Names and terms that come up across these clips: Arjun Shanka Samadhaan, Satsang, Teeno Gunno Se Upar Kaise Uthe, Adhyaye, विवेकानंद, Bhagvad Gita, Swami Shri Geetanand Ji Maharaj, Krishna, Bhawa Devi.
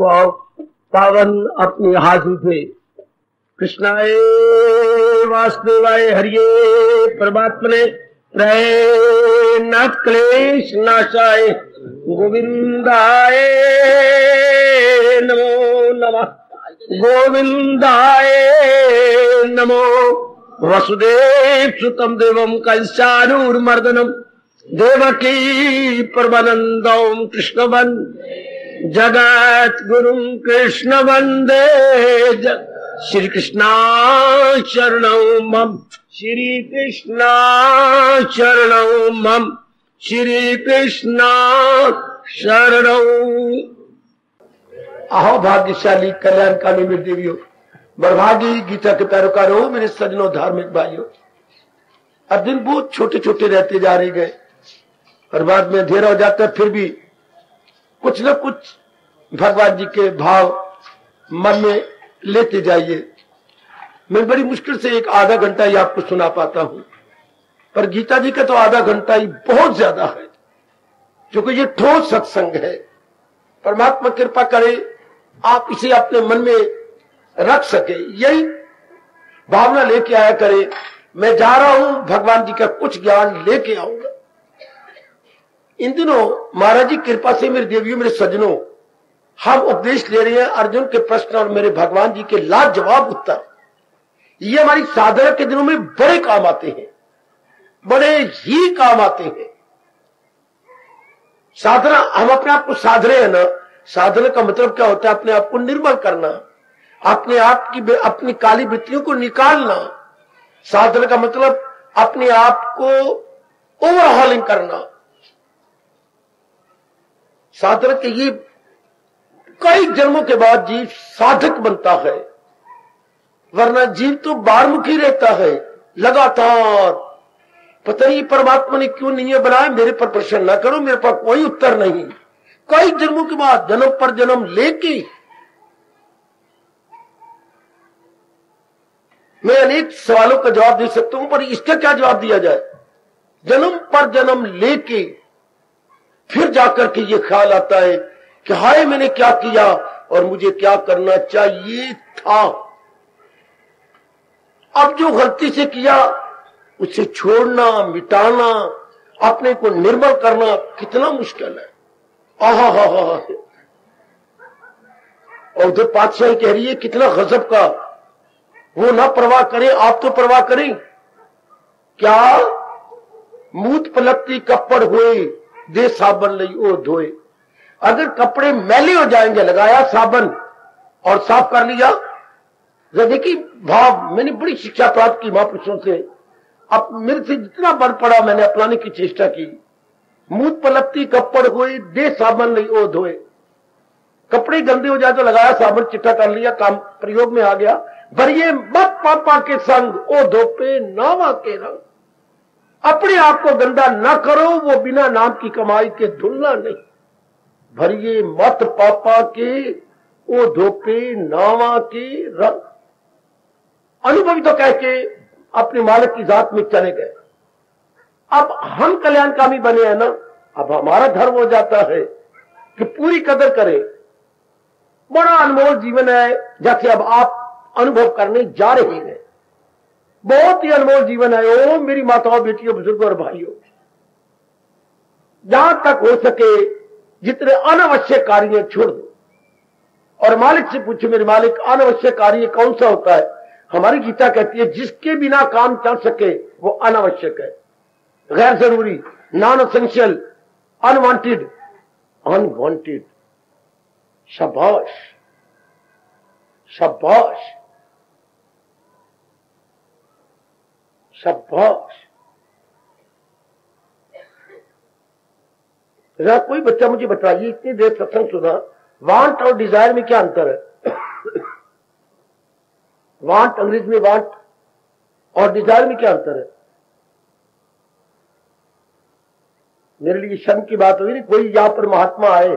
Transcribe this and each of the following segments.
को पावन अपने हाथ उठे। कृष्णाय वासुदेवाय हरिये परमात्मने प्रणत क्लेश नाशाय गोविंदाय नमो नमः। गोविंदाय नमो वसुदेव सुतम देवम कलशानूर्मर्दनम देवकी परमानंदम कृष्णवन जगत गुरु कृष्ण वंदे। श्री कृष्णा शरणं मम, श्री कृष्णा शरणं मम, श्री कृष्णा शरणं। अहो भाग्यशाली कल्याणकामी मेरे देवियों, बरभागी गीता के पैरोकारों, मेरे सज्जनों, धार्मिक भाइयों। अब दिन बहुत छोटे छोटे रहते जा रहे गए और बाद में अंधेरा हो जाता है, फिर भी कुछ न कुछ भगवान जी के भाव मन में लेते जाइए। मैं बड़ी मुश्किल से एक आधा घंटा ही आपको सुना पाता हूं, पर गीता जी का तो आधा घंटा ही बहुत ज्यादा है, क्योंकि ये ठोस सत्संग है। परमात्मा कृपा करे आप इसे अपने मन में रख सके, यही भावना लेके आया करे। मैं जा रहा हूं भगवान जी का कुछ ज्ञान लेके आऊंगा। इन दिनों महाराज जी कृपा से मेरे देवियों, मेरे सज्जनों, हम उपदेश ले रहे हैं अर्जुन के प्रश्न और मेरे भगवान जी के लाजवाब उत्तर। ये हमारी साधना के दिनों में बड़े काम आते हैं, बड़े ही काम आते हैं। साधना, हम अपने आप को साध रहे हैं ना, साधना का मतलब क्या होता है? अपने आप को निर्मल करना, अपने आप की अपनी काली वृत्तियों को निकालना। साधना का मतलब अपने आप को ओवरहॉलिंग करना। साधना के ये कई जन्मों के बाद जीव साधक बनता है, वरना जीव तो बारमुखी रहता है लगातार। पता नहीं परमात्मा ने क्यों नहीं बनाया, मेरे पर प्रश्न ना करो, मेरे पास कोई उत्तर नहीं। कई जन्मों के बाद जन्म पर जन्म लेके मैं अनेक सवालों का जवाब दे सकता हूं, पर इसका क्या जवाब दिया जाए? जन्म पर जन्म लेके फिर जाकर के ये ख्याल आता है कि हाय मैंने क्या किया और मुझे क्या करना चाहिए था। अब जो गलती से किया उसे छोड़ना, मिटाना, अपने को निर्मल करना कितना मुश्किल है। आहा हा हा हा। और उधर पातशाही कह रही है कितना गजब का, वो ना परवाह करें, आप तो परवाह करें। क्या मूत पलकती कपड़ हुए दे साबन लई ओ धोए। अगर कपड़े मैले हो जाएंगे, लगाया साबन और साफ कर लिया। जैसे कि भाव, मैंने बड़ी शिक्षा प्राप्त की महापुरुषों से। अब मेरे से जितना बन पड़ा मैंने अपनाने की चेष्टा की। मूत पलकती कपड़ हुए दे साबन नहीं ओ धोए। कपड़े गंदे हो जाए तो लगाया साबन, चिट्ठा कर लिया, काम प्रयोग में आ गया। भरिए मत पापा के संग ओ धोपे नावा के रंग। अपने आप को गंदा ना करो, वो बिना नाम की कमाई के धुलना नहीं। भरिए मत पापा के ओ धोपे नावा के रंग। अनुभवी तो कह के अपने मालिक की जात में चले गए। अब हम कल्याणकामी बने हैं ना, अब हमारा धर्म हो जाता है कि पूरी कदर करें। बड़ा अनमोल जीवन है जैसे अब आप अनुभव करने जा रहे हैं। बहुत ही अनमोल जीवन है। ओ मेरी माताओं, बेटियों, बुजुर्गों और भाइयों, जहां तक हो सके जितने अनावश्यक कार्य छोड़ दो और मालिक से पूछो, मेरे मालिक अनावश्यक कार्य कौन सा होता है? हमारी गीता कहती है जिसके बिना काम चल सके वो अनावश्यक है, गैर जरूरी, नॉन एसेंशियल, अनवांटेड। अनवांटेड, शाबाश शाबाश शाबाश। कोई बच्चा मुझे बताइए, इतनी देर सत्संग सुना, वांट और डिजायर में क्या अंतर है? वांट, अंग्रेजी में वांट, और डिजायर में क्या अंतर है? मेरे लिए शर्म की बात हुई। कोई यहां पर महात्मा आए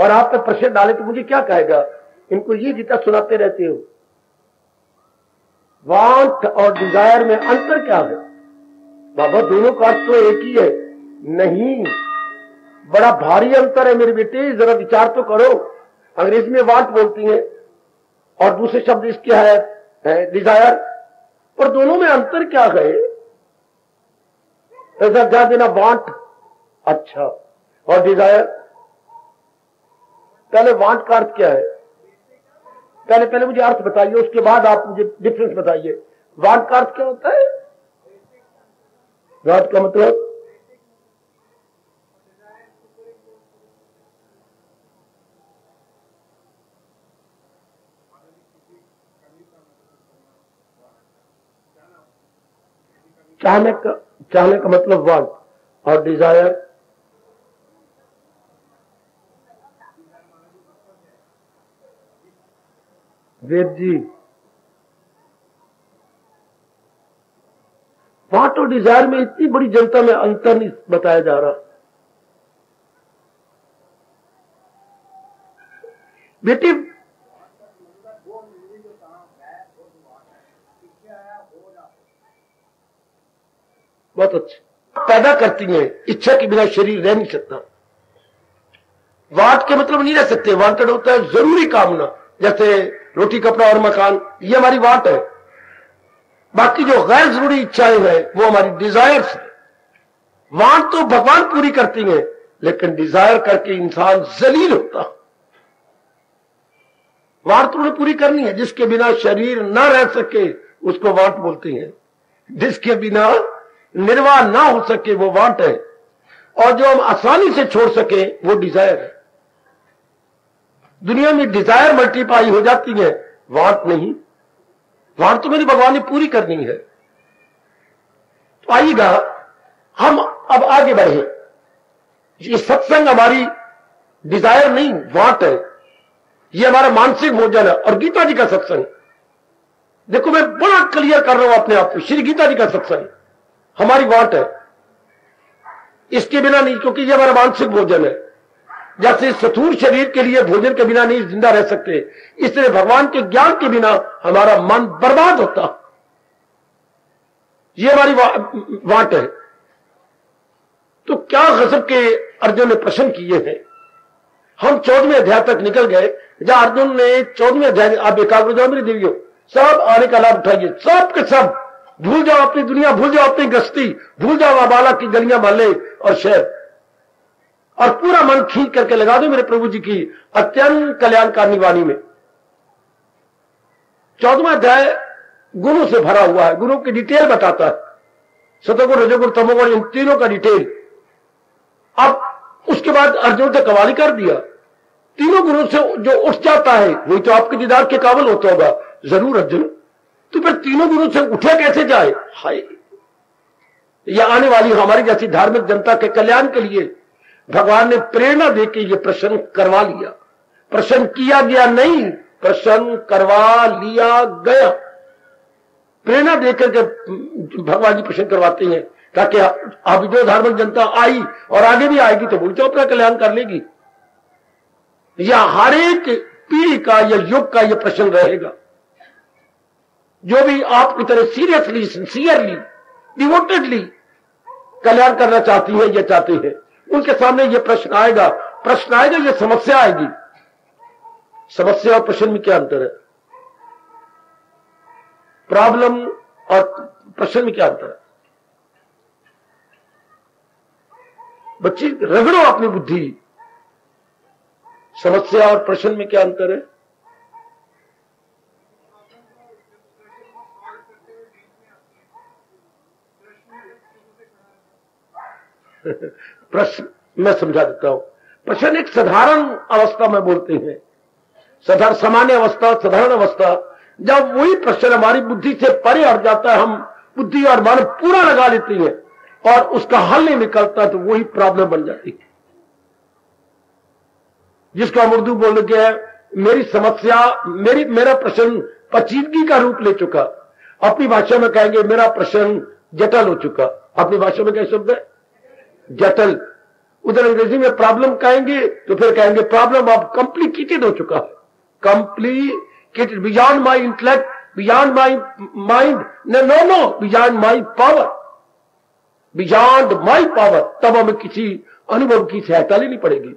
और आप पे प्रश्न डाले तो मुझे क्या कहेगा? इनको ये गीता सुनाते रहते हो। वांट और डिजायर में अंतर क्या है? बाबा दोनों का तो एक ही है। नहीं, बड़ा भारी अंतर है मेरे बेटे, जरा विचार तो करो। अंग्रेजी में वांट बोलती हैं और दूसरे शब्द इसके है डिजायर, पर दोनों में अंतर क्या है? ऐसा ध्यान देना, वांट अच्छा और डिजायर। पहले वांट का अर्थ क्या है? पहले मुझे अर्थ बताइए, उसके बाद आप मुझे डिफरेंस बताइए। वांट का अर्थ क्या होता है? वांट का मतलब चाहने का मतलब वांट, और डिजायर वेद जी वांट और डिजायर में इतनी बड़ी जनता में अंतर नहीं बताया जा रहा। बेटी बहुत अच्छे पैदा करती हैं, इच्छा के बिना शरीर रह नहीं सकता। वांट के मतलब नहीं रह सकते, वांटेड होता है जरूरी कामना, जैसे रोटी कपड़ा और मकान, ये हमारी वांट है। बाकी जो गैर जरूरी इच्छाएं हैं वो हमारी डिजायर्स है। वांट तो भगवान पूरी करती हैं, लेकिन डिजायर करके इंसान जलील होता। वांट तो उन्हें पूरी करनी है, जिसके बिना शरीर ना रह सके उसको वांट बोलती है, जिसके बिना निर्वाह ना हो सके वो वांट है, और जो हम आसानी से छोड़ सके वो डिजायर है। दुनिया में डिजायर मल्टीप्लाई हो जाती है, वांट नहीं। वांट तो मेरी भगवान ने पूरी करनी है। तो आइएगा हम अब आगे बढ़े। ये सत्संग हमारी डिजायर नहीं वांट है, ये हमारा मानसिक भोजन है। और गीता जी का सत्संग देखो, मैं बड़ा क्लियर कर रहा हूं अपने आप को। श्री गीता जी का सत्संग हमारी वांट है, इसके बिना नहीं, क्योंकि ये हमारा मानसिक भोजन है। जैसे स्थूल शरीर के लिए भोजन के बिना नहीं जिंदा रह सकते, इसलिए भगवान के ज्ञान के बिना हमारा मन बर्बाद होता। ये हमारी वांट है। तो क्या गजब के अर्जुन ने प्रश्न किए हैं। हम 14वें अध्याय तक निकल गए, जहां अर्जुन ने 14वें अध्याय, आप एकाग्र जाओ मेरी देवियों, सब आने का लाभ उठाइए, सब के सब भूल जाओ अपनी दुनिया, भूल जाओ अपनी गस्ती, भूल जाओ आबाला की गलियां, मोहल्ले और शहर, और पूरा मन खींच करके लगा दो मेरे प्रभु जी की अत्यंत कल्याणकारी वाणी में। 14वां अध्याय गुणों से भरा हुआ है, गुणों की डिटेल बताता है, सतोगुण रजोगुण तमोगुण, इन तीनों का डिटेल। अब उसके बाद अर्जुन ने कवाली कर दिया, तीनों गुणों से जो उठ जाता है वही तो आपके दीदार के काबिल होता होगा। जरूर अर्जुन, तो फिर तीनों गुणों से उठे कैसे जाए? हाय, यह आने वाली हमारी जैसी धार्मिक जनता के कल्याण के लिए भगवान ने प्रेरणा देके ये प्रश्न करवा लिया। प्रश्न किया गया नहीं, प्रश्न करवा लिया गया। प्रेरणा देकर के भगवान जी प्रश्न करवाते हैं, ताकि अब जो धार्मिक जनता आई और आगे भी आएगी तो वो तो अपना कल्याण कर लेगी। यह हर एक पीढ़ी का या युग का यह प्रश्न रहेगा। जो भी आपकी तरह सीरियसली, सिंसियरली, डिवोटेडली कल्याण करना चाहती है या चाहते हैं, उनके सामने ये प्रश्न आएगा। प्रश्न आएगा, ये समस्या आएगी। समस्या और प्रश्न में क्या अंतर है? प्रॉब्लम और प्रश्न में क्या अंतर है? बच्ची रगड़ो अपनी बुद्धि, समस्या और प्रश्न में क्या अंतर है? प्रश्न मैं समझा देता हूं। प्रश्न एक साधारण अवस्था में बोलते हैं, साधारण सामान्य अवस्था, साधारण अवस्था। जब वही प्रश्न हमारी बुद्धि से परे हट जाता है, हम बुद्धि और मन पूरा लगा लेती है और उसका हल नहीं निकलता, तो वही प्रॉब्लम बन जाती है, जिसको हम उर्दू बोलने के है, मेरी समस्या, मेरा प्रश्न पेचीदगी का रूप ले चुका। अपनी भाषा में कहेंगे मेरा प्रश्न जटिल हो चुका। अपनी भाषा में क्या शब्द है? जटिल। उधर अंग्रेजी में प्रॉब्लम कहेंगे तो फिर कहेंगे प्रॉब्लम अब कॉम्प्लिकेटेड हो चुका है, complicated, beyond my intellect, beyond my mind, no, beyond my power, beyond my power. तब हमें किसी अनुभव की सहायता लेनी पड़ेगी।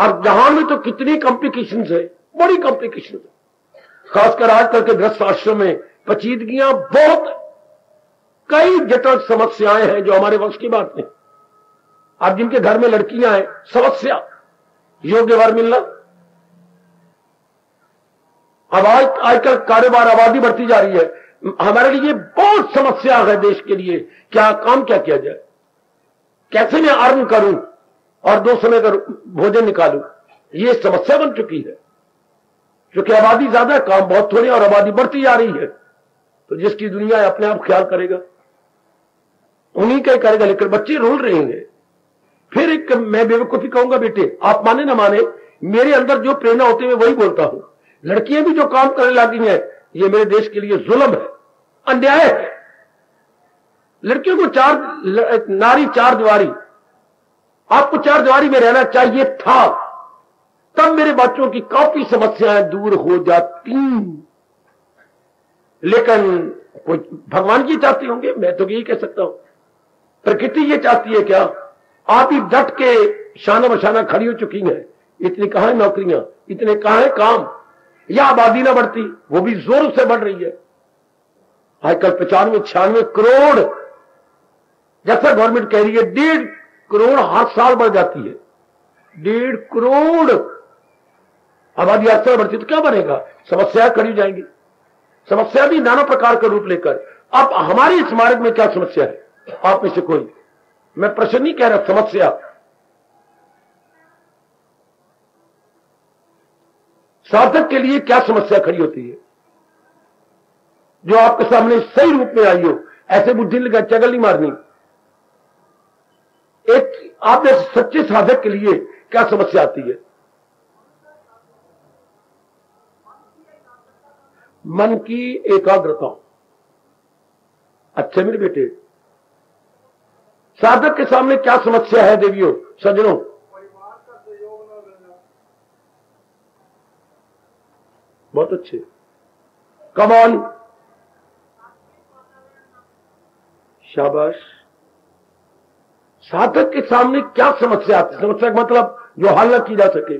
और जहान में तो कितनी कॉम्प्लिकेशंस है, बड़ी कॉम्प्लिकेशन है। खासकर आजकल के ग्रस्त आश्रम में पचीदगियां बहुत, कई जटिल समस्याएं हैं जो हमारे वक्त की बात नहीं। आप जिनके घर में लड़कियां हैं, समस्या योग्य वर मिलना। अब आजकल कारोबार, आबादी बढ़ती जा रही है, हमारे लिए बहुत समस्या है देश के लिए। क्या काम क्या किया जाए, कैसे मैं अर्न करूं और दो समय का भोजन निकालूं, ये समस्या बन चुकी है। क्योंकि आबादी ज्यादा, काम बहुत थोड़े और आबादी बढ़ती जा रही है। तो जिसकी दुनिया है अपने आप ख्याल करेगा, उन्हीं का करेगा। लेकिन बच्चे रोल रहेंगे। फिर एक मैं बेवकूफी कहूंगा, बेटे आप माने ना माने, मेरे अंदर जो प्रेरणा होती है वही बोलता हूं। लड़कियां भी जो काम करने लगी हैं, ये मेरे देश के लिए जुल्म है, अन्याय है। लड़कियों को नारी चार दीवारी, आपको चार दीवारी में रहना चाहिए था, तब मेरे बच्चों की काफी समस्याएं दूर हो जाती। लेकिन कोई भगवान जी चाहते होंगे, मैं तो यही कह सकता हूं। प्रकृति ये चाहती है क्या? आप ही डट के शाना बशाना खड़ी हो चुकी हैं। इतनी कहां है नौकरियां, इतने कहां है काम, या आबादी ना बढ़ती, वो भी जोर से बढ़ रही है। आजकल 95-96 करोड़, जैसा गवर्नमेंट कह रही है 1.5 करोड़ हर साल बढ़ जाती है। 1.5 करोड़ आबादी हर साल बढ़ती, तो क्या बनेगा? समस्या खड़ी हो जाएंगी। समस्या भी नाना प्रकार का रूप लेकर। अब हमारे इस मार्ग में क्या समस्या है? आप में से कोई, मैं प्रश्न नहीं कह रहा, समस्या, साधक के लिए क्या समस्या खड़ी होती है जो आपके सामने सही रूप में आई हो? ऐसे बुद्धि लगा चगल नहीं मारनी। एक आप जैसे सच्चे साधक के लिए क्या समस्या आती है? मन की एकाग्रता। अच्छे मेरे बेटे, साधक के सामने क्या समस्या है देवियों, सज्जनों? बहुत अच्छे, कम ऑन, शाबाश। साधक के सामने क्या समस्या आती है? समस्या का मतलब जो हल न की जा सके,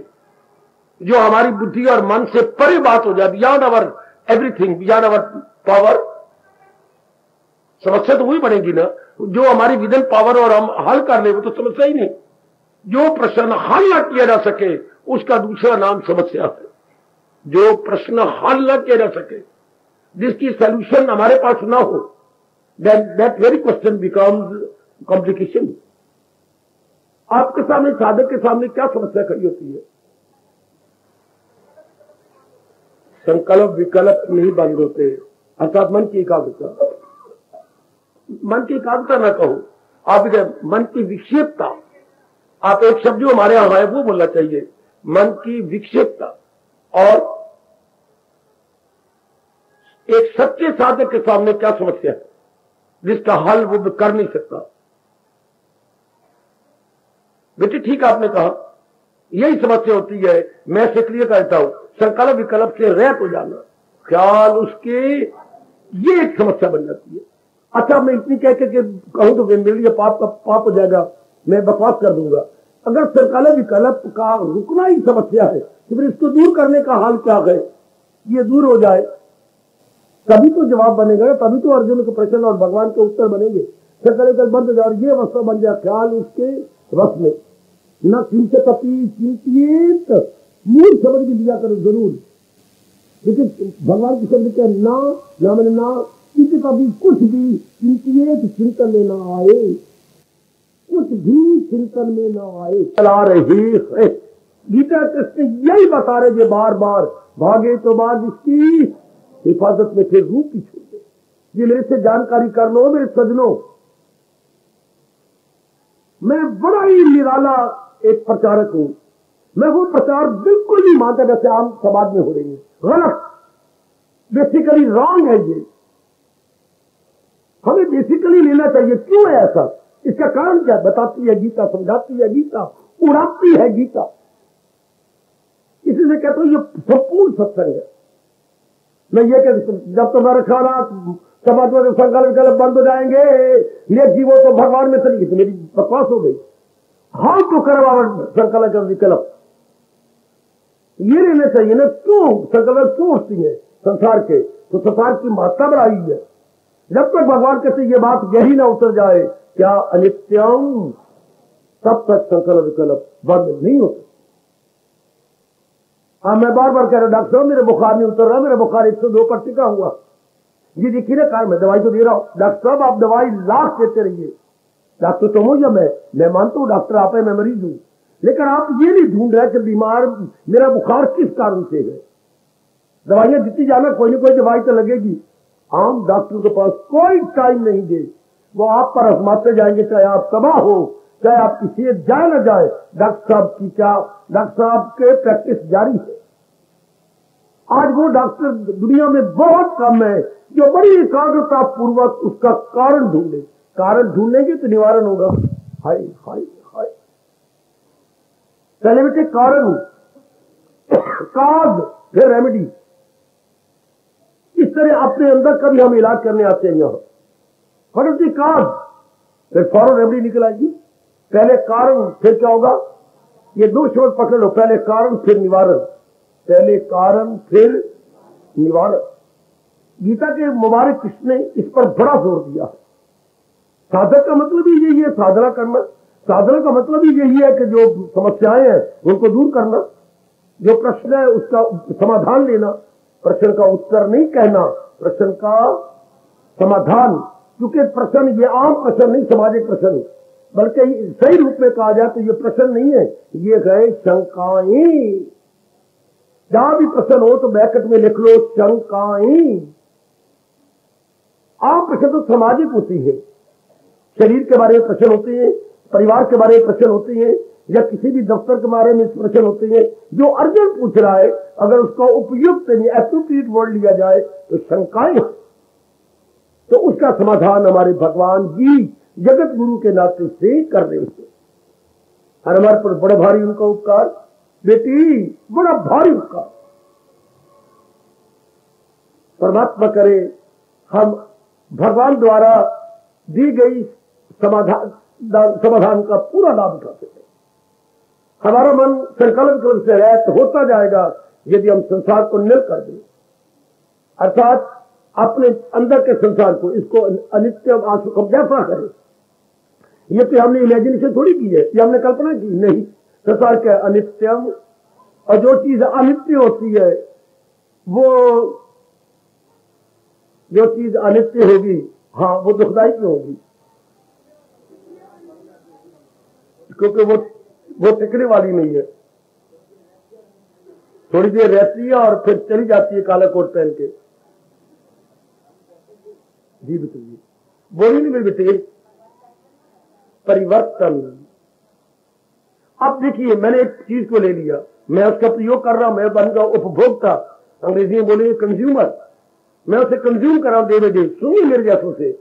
जो हमारी बुद्धि और मन से परे बात हो जाए, beyond our everything, beyond our power. समस्या तो वही बनेगी ना जो हमारी विदन पावर और हम हल कर ले, वो तो समस्या ही नहीं। जो प्रश्न हल न किया जा सके उसका दूसरा नाम समस्या है। जो प्रश्न हल न किया जा सके, जिसकी सोल्यूशन हमारे पास ना हो, that very question becomes complication. आपके सामने, साधक के सामने क्या समस्या खड़ी होती है? संकल्प विकल्प नहीं बंद होते, अर्थात मन की एकाग्रता। मन की एकाग्रता ना कहो आप, मन की विक्षेपता। आप एक शब्द जो हमारे यहां है वो बोलना चाहिए, मन की विक्षेपता। और एक सच्चे साधक के सामने क्या समस्या है जिसका हल वो कर नहीं सकता? बेटी ठीक आपने कहा, यही समस्या होती है। मैं से क्लियर करता हूं, संकल्प विकल्प से रहित हो जाना, ख्याल उसके, ये एक समस्या बन जाती है। अच्छा मैं इतनी कह के कहूं तो मेरे लिए पाप का पाप हो जाएगा, मैं बकवास कर दूंगा। अगर संकल्प विकल्प का रुकना ही समस्या है तो फिर इसको दूर करने का हाल क्या है? ये दूर हो जाए तभी तो जवाब बनेगा, तभी तो अर्जुन के प्रश्न और भगवान के उत्तर बनेंगे। संकल्प बंद हो जाए और ये अवस्था बन जाए, ख्याल उसके वश में न चिंतित अपनी चिंतित मूल शब्द भी दिया करो जरूर, लेकिन भगवान की शब्द क्या, ना ना मैंने ना चिंतित अभी कुछ भी चिंतित चिंतन में ना आए, कुछ भी चिंतन में ना आए। चला रही है गीता, कृष्ण यही बता रहे जो बार बार भागे तो बार इसकी हिफाजत में फिर रूप की छोड़। ये मेरे से जानकारी कर लो मेरे सजनों, मैं बड़ा ही निराला एक प्रचारक हूं। मैं वो प्रचार बिल्कुल नहीं मानता जैसे आम समाज में हो रही है, गलत, बेसिकली रॉन्ग है ये। हमें बेसिकली लेना चाहिए, क्यों है ऐसा, इसका कारण क्या बताती है गीता, समझाती है गीता, उड़ाती है गीता। इसी से कहता हूं ये संपूर्ण सत्संग है। मैं ये कहता, जब तुम्हारा खाना समाज में संकल्प विकल्प बंद हो जाएंगे, ये जीवो तो भगवान में चली गई, मेरी बकवास हो गई। हाउ टू करवा संकल्प विकल्प, ये लेना चाहिए ना। क्यों संकल्प सोचती है संसार के, तो संसार की महत्ता बढ़ाई है। जब तक भगवान कहते ये बात यही ना उतर जाए क्या अनित्यम, तब तक संकल्प विकल्प बंद नहीं होता। हाँ मैं बार बार कह रहा हूँ डॉक्टर साहब मेरे बुखार नहीं उतर रहा, मेरा बुखार 102 पर टिका हुआ। ये देखिए ना कार मैं दवाई तो दे रहा हूँ। डॉक्टर साहब आप दवाई लाख देते रहिए, डॉक्टर तो हो या मैं मानता हूँ डॉक्टर आप है, मैं मरीज हूँ, लेकिन आप ये नहीं ढूंढ रहे कि बीमार मेरा बुखार किस कारण से है। दवाइयां जितनी जाना कोई ना कोई दवाई तो लगेगी। आम डॉक्टर के पास कोई टाइम नहीं दे, वो आप पर आजमाते जाएंगे, चाहे आप तबाह हो, चाहे आप किसी जाए ना जाए। डॉक्टर साहब की क्या डॉक्टर साहब के प्रैक्टिस जारी है। आज वो डॉक्टर दुनिया में बहुत कम है जो बड़ी एकाग्रता पूर्वक उसका कारण ढूंढे। कारण ढूंढेंगे तो निवारण होगा। हाय हाय हाय पहले बेटे कारण काज फिर रेमेडी। इस तरह अपने अंदर कभी हम इलाज करने आते हैं यहां, फटो जी काज फिर फौरन रेमेडी निकल आएगी। पहले कारण फिर क्या होगा, ये दो शब्द पकड़ लो, पहले कारण फिर निवारण। पहले कारण फिर निवारण। गीता के मुबारक कृष्ण ने इस पर बड़ा जोर दिया। साधक का मतलब ही यही है, साधना करना। साधना का मतलब ही यही है कि जो समस्याएं हैं उनको दूर करना, जो प्रश्न है उसका समाधान लेना। प्रश्न का उत्तर नहीं कहना, प्रश्न का समाधान। क्योंकि प्रश्न ये आम प्रश्न नहीं, सामाजिक प्रश्न, बल्कि सही रूप में कहा जाए तो ये प्रश्न नहीं है, ये गए शंकाएं। जहां भी प्रश्न हो तो ब्रैकेट में लिख लो शंकाएं। आम प्रश्न तो सामाजिक होती है, शरीर के बारे में प्रश्न होते हैं, परिवार के बारे में प्रश्न होते हैं, या किसी भी दफ्तर के बारे में प्रश्न होते हैं। जो अर्जुन पूछ रहा है अगर उसका उपयुक्त एप्रोप्रिएट वर्ड लिया जाए तो शंकाएं, तो उसका समाधान हमारे भगवान जी जगत गुरु के नाते से कर रहे थे। और हमारे पर बड़ा भारी उनका उपकार बेटी, बड़ा भारी उपकार। परमात्मा करे हम भगवान द्वारा दी गई समाधान का पूरा लाभ उठा सके। हमारा मन संकल्प से रहित होता जाएगा यदि हम संसार को निर कर दें, अर्थात अपने अंदर के संसार को, इसको अनित्य आंसू जैसा करें। ये तो हमने इमेजिनेशन थोड़ी की है, ये हमने कल्पना की नहीं। संसार के अनित्यम, और जो चीज अनित्य होती है वो जो चीज अनित्य होगी हाँ वो दुखदायी क्यों होगी, क्योंकि वो टिकने वाली नहीं है, थोड़ी देर रहती है और फिर चली जाती है काला कोट पहन के। जी बताइए बोली नहीं मेरी बेटे परिवर्तन। अब देखिए मैंने एक चीज को ले लिया, मैं उसका प्रयोग कर रहा हूं, मैं बन गया उपभोक्ता। अंग्रेजी में बोले कंज्यूमर, मैं उसे कंज्यूम कर रहा हूं देवे देव। सुनिए मेरे जैसों से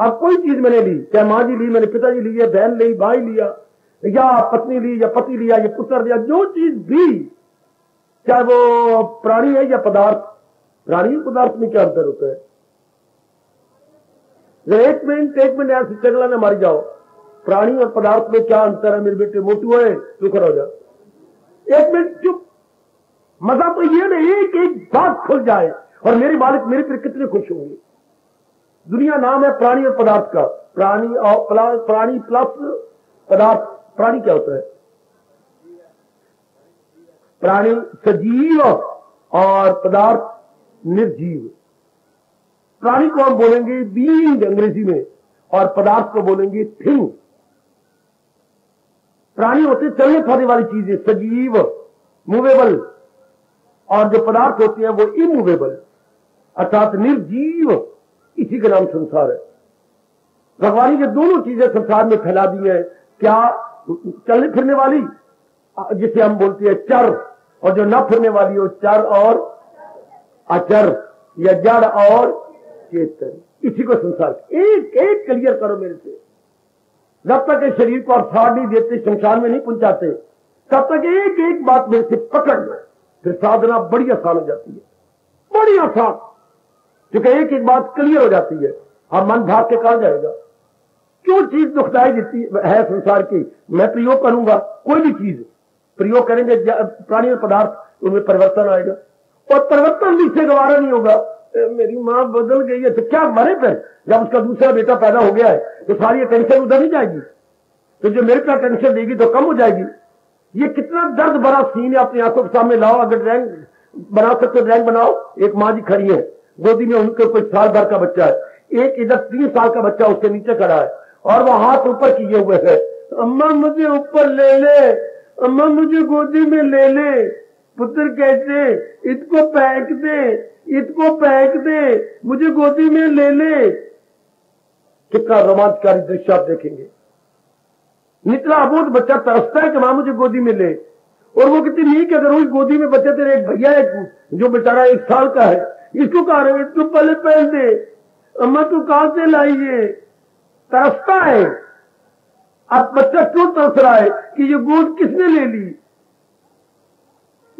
आप कोई चीज मैंने ली, चाहे माँ जी ली, मैंने पिताजी ली, या बहन ली, भाई लिया, या पत्नी ली, या पति लिया, या पुत्र लिया, जो चीज भी, चाहे वो प्राणी है या पदार्थ। प्राणी पदार्थ में क्या अंतर होता है? एक मिनट यार चगला ना मारी जाओ। प्राणी और पदार्थ में क्या अंतर है मेरे बेटे? मोटू है तू खड़ा हो जा, एक मिनट चुप। मतलब तो ये नहीं एक एक बात खुल जाए और मेरे मालिक मेरे पर कितने खुश होंगे। दुनिया नाम है प्राणी और पदार्थ का। प्राणी और प्राणी प्लस पदार्थ, प्राणी क्या होता है? प्राणी सजीव और पदार्थ निर्जीव। प्राणी को हम बोलेंगे बीइंग अंग्रेजी में, और पदार्थ को बोलेंगे थिंग। प्राणी होते चलने फिरने वाली चीजें, सजीव मूवेबल, और जो पदार्थ होते हैं वो इमूवेबल अर्थात निर्जीव। इसी के नाम संसार है। भगवान के दोनों चीजें संसार में फैला दी है। क्या चलने फिरने वाली जिसे हम बोलते हैं चर, और जो न फिरने वाली हो चर और अचर, या जड़ और चेतन। इसी को संसार। एक एक क्लियर करो मेरे से। जब तक इस शरीर को आप साथ नहीं देते, संसार में नहीं पहुंचाते, तब तक एक एक बात मेरे से पकड़ लो, फिर साधना बड़ी आसान हो जाती है, बड़ी आसान। क्योंकि एक एक बात क्लियर हो जाती है, हम मन भाग के कहा जाएगा। क्यों चीज दुखदाई देती है संसार की? मैं प्रयोग करूंगा कोई भी चीज, प्रयोग करेंगे प्राणी और पदार्थ, उनमें परिवर्तन आएगा और परिवर्तन भी इससे गवारा नहीं होगा। मेरी माँ बदल गई है तो क्या मरे फिर, जब उसका दूसरा बेटा पैदा हो गया है तो सारी टेंशन उधर ही जाएगी, तो जो मेरे पास टेंशन देगी तो कम हो जाएगी। ये कितना दर्द भरा सीन है, अपनी आंखों के सामने लाओ। अगर रैंक बना सकते हो रैंक बनाओ। एक माँ जी खड़ी है, गोदी में उनके कोई साल भर का बच्चा है, एक इधर 3 साल का बच्चा उसके नीचे खड़ा है और वह हाथ ऊपर किए हुए है, अम्मा मुझे ऊपर ले ले, अम्मा मुझे गोदी में ले ले। पुत्र कहते इसको फेंक दे, इसको फेंक दे, मुझे गोदी में ले ले। कितना रोमांचकारी दृश्य आप देखेंगे। निकला अबोध बच्चा तरसता है कि मां मुझे गोदी में ले, और वो कितनी नीक अगर रोज गोदी में बच्चे तेरे एक भैया है जो बेचारा 1 साल का है, इसको कह रहे हो इसको पहले पहन दे, अम्मा तू कहां से लाई है। तरसता है। अब बच्चा क्यों तरस रहा है कि ये गोद किसने ले ली,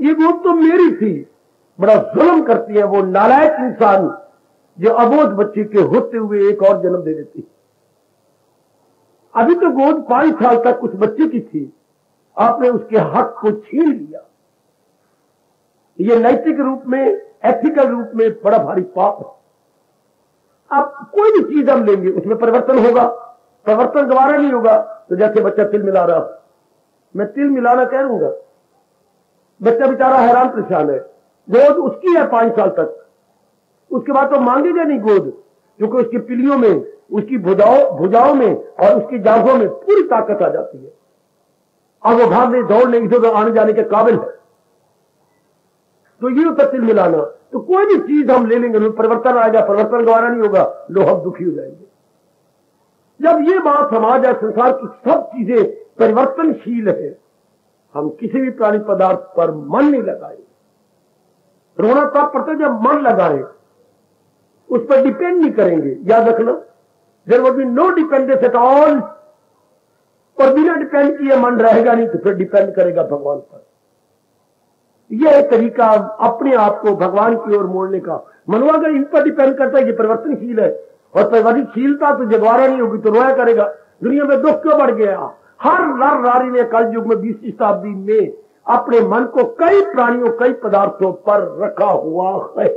ये गोद तो मेरी थी। बड़ा जुल्म करती है वो नालायक इंसान जो अबोध बच्ची के होते हुए एक और जन्म दे देती। अभी तो गोद 5 साल तक उस बच्चे की थी, आपने उसके हक को छीन लिया। ये नैतिक रूप में, एथिकल रूप में बड़ा भारी पाप है। आप कोई भी चीज हम लेंगे उसमें परिवर्तन होगा, परिवर्तन गवारा नहीं होगा। तो जैसे बच्चा तिल मिला रहा, मैं तिल मिलाना कह रूंगा, बच्चा बेचारा हैरान परेशान है। गोद उसकी है 5 साल तक, उसके बाद तो मांगेगा नहीं गोद, क्योंकि उसकी पिलियों में, उसकी भुजाओं में और उसकी जांघों में पूरी ताकत आ जाती है और वो भागने दौड़ने इधर उधर आने जाने के काबिल है। तो ये तत्व मिलाना। तो कोई भी चीज हम ले लेंगे परिवर्तन आएगा, परिवर्तन गवारा नहीं होगा, लोग हम दुखी हो जाएंगे। जब ये बात समाज है, संसार की सब चीजें परिवर्तनशील है, हम किसी भी प्राणी पदार्थ पर मन नहीं लगाए। रोना तब पड़ता जब मन लगाए, उस पर डिपेंड नहीं करेंगे। याद रखना, there would be no dependence at all. और बिना डिपेंड किए मन रहेगा नहीं तो फिर डिपेंड करेगा भगवान पर। यह एक तरीका अपने आप को भगवान की ओर मोड़ने का। मनवा अगर इन पर डिपेंड करता है, ये परिवर्तनशील है और परिवर्तनशीलता तो जगवारा नहीं होगी तो रोया करेगा। दुनिया में दुख क्यों बढ़ गया। हर रारी ने कल युग में 20वीं शताब्दी में अपने मन को कई प्राणियों, कई पदार्थों पर रखा हुआ है।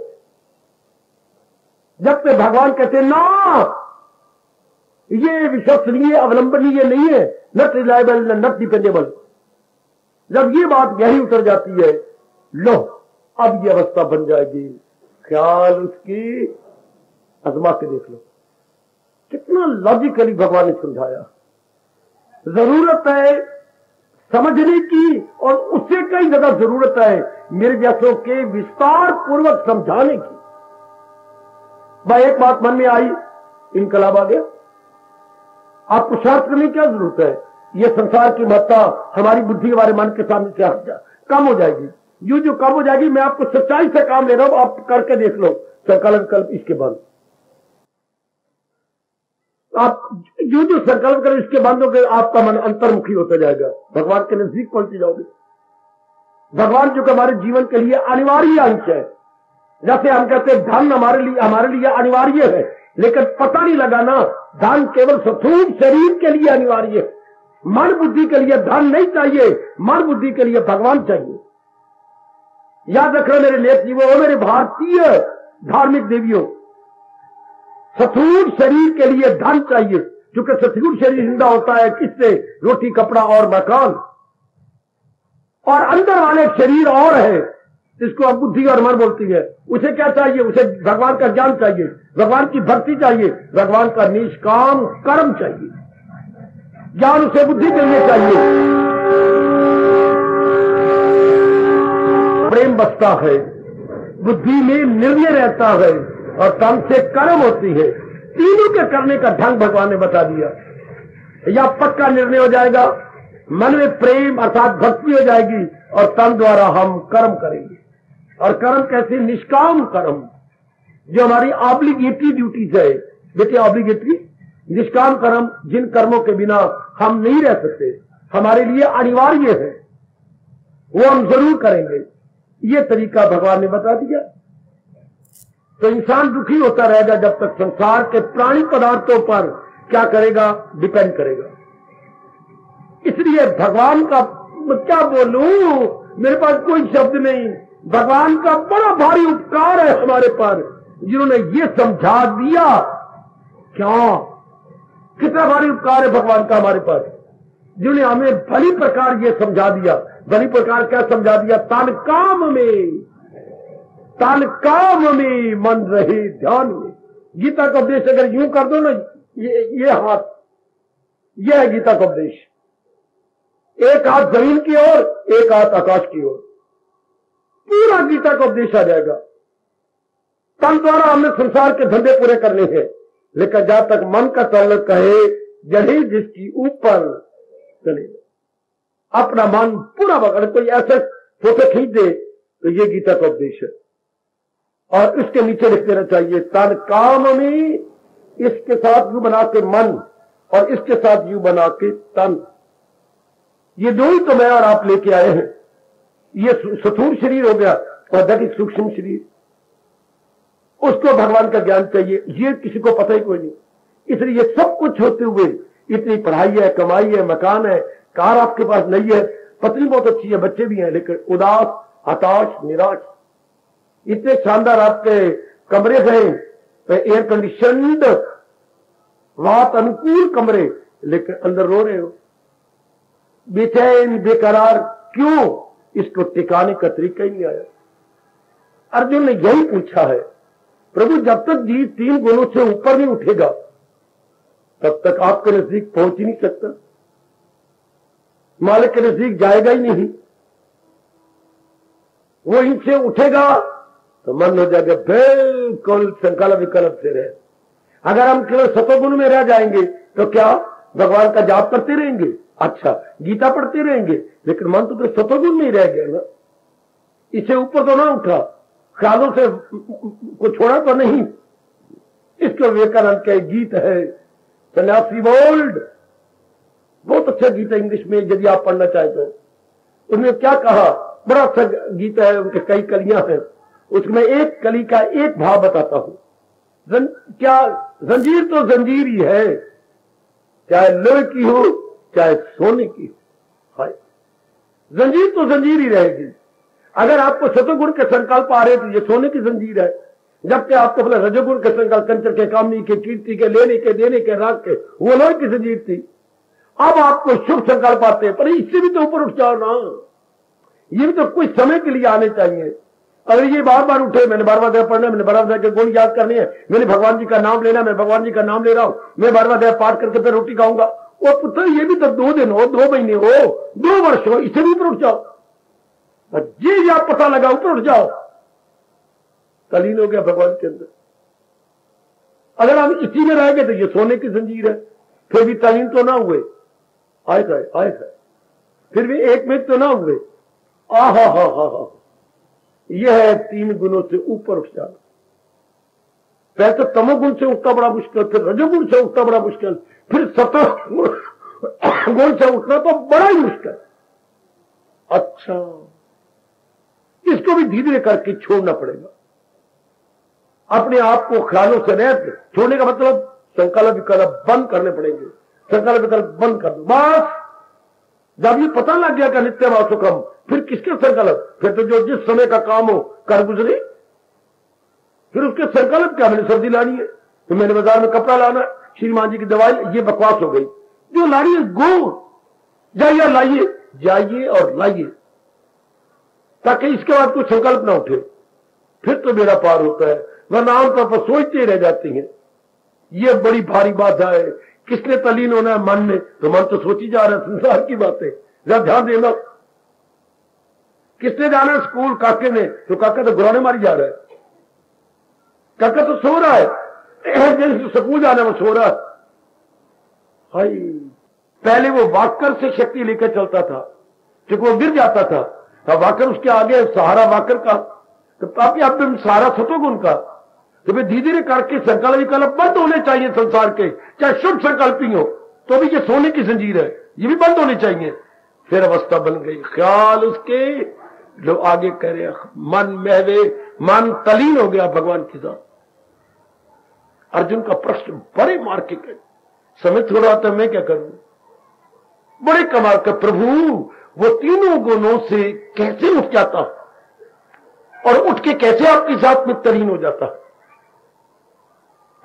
जब तक भगवान कहते ना ये विश्वसनीय, अवलंबनीय नहीं है, नॉट रिलायबल, नॉट डिपेंडेबल। जब ये बात गहरी उतर जाती है, लो अब ये अवस्था बन जाएगी। ख्याल उसकी आजमा के देख लो, कितना लॉजिकली भगवान ने समझाया। जरूरत है समझने की और उससे कई ज्यादा जरूरत है मेरे जैसों के विस्तार पूर्वक समझाने की। भाई एक बात मन में आई, इनकलाब आ गया। आपको शास्त्र करने की क्या जरूरत है। यह संसार की महत्ता हमारी बुद्धि, हमारे मन के सामने से हट जा, कम हो जाएगी। जो जो कम हो जाएगी, मैं आपको सच्चाई से काम ले रहा हूं, आप करके देख लो संकल्प कल्प। इसके बाद आप जो जो संकल्प करें, इसके बाद आपका मन अंतर्मुखी होता जाएगा, भगवान के नजदीक पहुंचते जाओगे। भगवान जो हमारे जीवन के लिए अनिवार्य अंश है, जैसे हम कहते हैं धन हमारे लिए अनिवार्य है, लेकिन पता नहीं लगाना धन केवल स्थूल शरीर के लिए अनिवार्य है। मन बुद्धि के लिए धन नहीं चाहिए, मन बुद्धि के लिए भगवान चाहिए। याद रखना मेरे लेख जीवों और मेरे भारतीय धार्मिक देवियों, स्थूल शरीर के लिए धन चाहिए, क्योंकि स्थूल शरीर जिंदा होता है किससे, रोटी कपड़ा और मकान। और अंदर वाले शरीर और है, इसको अब बुद्धि और मन बोलती है। उसे क्या चाहिए, उसे भगवान का ज्ञान चाहिए, भगवान की भक्ति चाहिए, भगवान का निष्काम कर्म चाहिए। ज्ञान उसे बुद्धि के लिए चाहिए, प्रेम बसता है, बुद्धि में निर्णय रहता है और कर्म से कर्म होती है। तीनों के करने का ढंग भगवान ने बता दिया। या पक्का निर्णय हो जाएगा, मन में प्रेम अर्थात भक्ति हो जाएगी और कर्म द्वारा हम कर्म करेंगे। और कर्म कैसे, निष्काम कर्म, जो हमारी ऑब्लिगेटरी ड्यूटीज है। देखिए ऑब्लिगेटरी, निष्काम कर्म, जिन कर्मों के बिना हम नहीं रह सकते, हमारे लिए अनिवार्य है, वो हम जरूर करेंगे। ये तरीका भगवान ने बता दिया। तो इंसान दुखी होता रहेगा जब तक संसार के प्राणी पदार्थों पर क्या करेगा, डिपेंड करेगा। इसलिए भगवान का क्या बोलूं, मेरे पास कोई शब्द नहीं। भगवान का बड़ा भारी उपकार है हमारे पर, जिन्होंने ये समझा दिया। क्यों, कितना भारी उपकार है भगवान का हमारे पर, जिन्होंने हमें भली प्रकार ये समझा दिया। भली प्रकार क्या समझा दिया? तान काम में मन रहे ध्यान में। गीता का उपदेश अगर यूं कर दो ना, ये हाथ, ये है गीता का उपदेश। एक हाथ जमीन की ओर, एक हाथ आकाश की ओर, पूरा गीता का उपदेश आ जाएगा। तन द्वारा हमने संसार के धंधे पूरे करने हैं, लेकिन जहां तक मन का चलन कहे जड़ी जिसकी ऊपर चले, अपना मन पूरा बगड़। कोई ऐसे फोटो खींच दे तो ये गीता का उपदेश है। और इसके नीचे लिख देना चाहिए तन काम में, इसके साथ यू बना के मन और इसके साथ यू बना के तन। ये दो ही तो मैं और आप लेके आए हैं। ये स्थूल शरीर हो गया और दैट सूक्ष्म शरीर, उसको भगवान का ज्ञान चाहिए। ये किसी को पता ही कोई नहीं। इसलिए सब कुछ होते हुए, इतनी पढ़ाई है, कमाई है, मकान है, कार आपके पास नहीं है, पत्नी बहुत अच्छी है, बच्चे भी हैं, लेकिन उदास, हताश, निराश। इतने शानदार आपके कमरे गए, एयर कंडीशनड, वात अनुकूल कमरे, लेकिन अंदर रो रहे हो, बेचैन, बेकरार। क्यों? इसको टिकाने का तरीका ही नहीं आया। अर्जुन ने यही पूछा है, प्रभु जब तक जीव तीन गुणों से ऊपर नहीं उठेगा तब तक आपके नजदीक पहुंच ही नहीं सकता, मालिक के नजदीक जाएगा ही नहीं। वो इनसे उठेगा तो मन हो जाएगा बिल्कुल संकल्प विकल्प से रहे। अगर हम केवल सतोगुण में रह जाएंगे तो क्या भगवान का जाप करते रहेंगे, अच्छा गीता पढ़ते रहेंगे, लेकिन मन तो सतोगुण में ही रह गया ना, इससे ऊपर तो ना उठा, ख्यालों से को छोड़ा तो नहीं। इसको विवेकानंद का एक गीत है, सन्यासी बोल्ड, बहुत अच्छा गीत है इंग्लिश में, यदि आप पढ़ना चाहे तो। उन्होंने क्या कहा, बड़ा अच्छा गीत है, उनके कई कलियां हैं, उसमें एक कली का एक भाव बताता हूं। क्या जंजीर तो जंजीर ही है, चाहे लोहे की हो चाहे सोने की हो, हाय जंजीर तो जंजीर ही रहेगी। अगर आपको सतोगुण के संकल्प आ रहे तो ये सोने की जंजीर है, जबकि आपको अपने रजोगुण के संकल्प, कंचन के, कामनी के, कीर्ति के, लेने के, देने के, राग के, वो लोहे की जंजीर थी। अब आपको शुभ संकल्प आते हैं, पर इससे भी तो ऊपर उठ जाओ ना, ये भी तो कुछ समय के लिए आने चाहिए। अगर ये बार बार उठे, मैंने बार बार पढ़ना है, मैंने बार बार गुण याद करने हैं, मैंने भगवान जी का नाम लेना, मैं भगवान जी का नाम ले रहा हूँ, मैं बार बार पाठ करके फिर रोटी खाऊंगा, वो पुत्र ये भी तो 2 दिन हो, 2 महीने हो, 2 वर्ष हो, इससे भी ऊपर उठ जाओ। ये या पता लगा ऊपर उठ जाओ, तलीन हो गया भगवान के अंदर। अगर हम इसी में रह गए तो ये सोने की जंजीर है, फिर भी तलीन तो ना हुए, आए, फिर भी एक मिनट तो ना हुए। आहा, यह है 3 गुणों से ऊपर उठ जाना। पहले तो तमोगुण से उठना बड़ा मुश्किल, फिर रजोगुण से उठना बड़ा मुश्किल, फिर सतोगुण से उठना तो बड़ा ही मुश्किल। अच्छा, इसको भी धीरे करके छोड़ना पड़ेगा। अपने आप को ख्यालों से रहते छोड़ने का मतलब संकल्प विकल्प बंद करने पड़ेंगे, संकल्प विकल्प बंद कर दो बस। जब ये पता लग गया कि नित्य वासु कम, फिर किसके संकल्प, फिर तो जो जिस समय का काम हो कर गुजरे, फिर उसके संकल्प क्या, मैंने सब्जी लानी है तो मैंने बाजार में कपड़ा लाना, श्रीमान जी की दवाई, ये बकवास हो गई। जो लानी है गो, जाइए लाइए, जाइए और लाइए, ताकि इसके बाद कोई संकल्प ना उठे, फिर तो मेरा पार होता है। वरना आमतौर पर सोचते रह जाते हैं। ये बड़ी भारी बात है, किसने तलीन होना है मन में, तो मन तो सोची जा रहा है संसार की बातें। जरा ध्यान देना, किसने जाना है स्कूल, काके ने, तो काका तो गुराने मारी जा रहा है, काका तो सो रहा है, जिसको स्कूल जाना है वो सो रहा है। हाय, पहले वो वाकर से शक्ति लेकर चलता था, क्योंकि वो गिर जाता था, तो वाकर उसके आगे सहारा वाकर का, तो काफी आप सहारा सतोगुण का। तो फिर धीरे धीरे करके संकल्प विकल्प बंद होने चाहिए संसार के, चाहे शुभ संकल्प ही हो, तो भी ये सोने की जंजीर है, ये भी बंद होने चाहिए। फिर अवस्था बन गई, ख्याल उसके जो आगे कह रहे, मन महवे, मन तलीन हो गया भगवान की जान। अर्जुन का प्रश्न बड़े मार के कहे, समय थोड़ा होता, मैं क्या करूं, बड़े कमाल का प्रभु वो तीनों गुणों से कैसे उठ जाता और उठ के कैसे आपकी जात में तरीन हो जाता।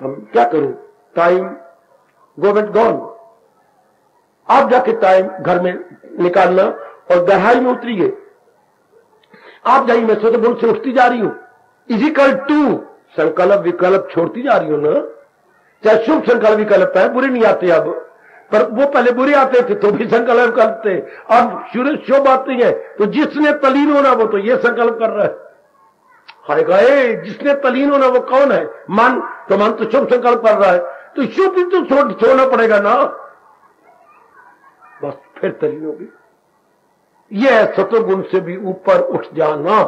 हम क्या करूं, टाइम गवर्नमेंट गॉन, आप जाके टाइम घर में निकालना और गहराई में उतरिए। आप जाइए, मैं स्वतः गुण से उठती जा रही हूं, इजिकल टू संकल्प विकल्प छोड़ती जा रही हूं ना। चाहे शुभ संकल्प विकल्प है, बुरे नहीं आते अब, पर वो पहले बुरे आते थे तो भी संकल्प करते, अब सूर्य शोभ आती है तो जिसने तलीन होना वो तो ये संकल्प कर रहा है। हरे गए, जिसने तलीन होना वो कौन है? मन। तो मन तो शुभ संकल्प कर रहा है तो शुभ भी तो छोड़ना पड़ेगा ना, बस फिर तलीन होगी। यह है सतोगुण से भी ऊपर उठ जाना।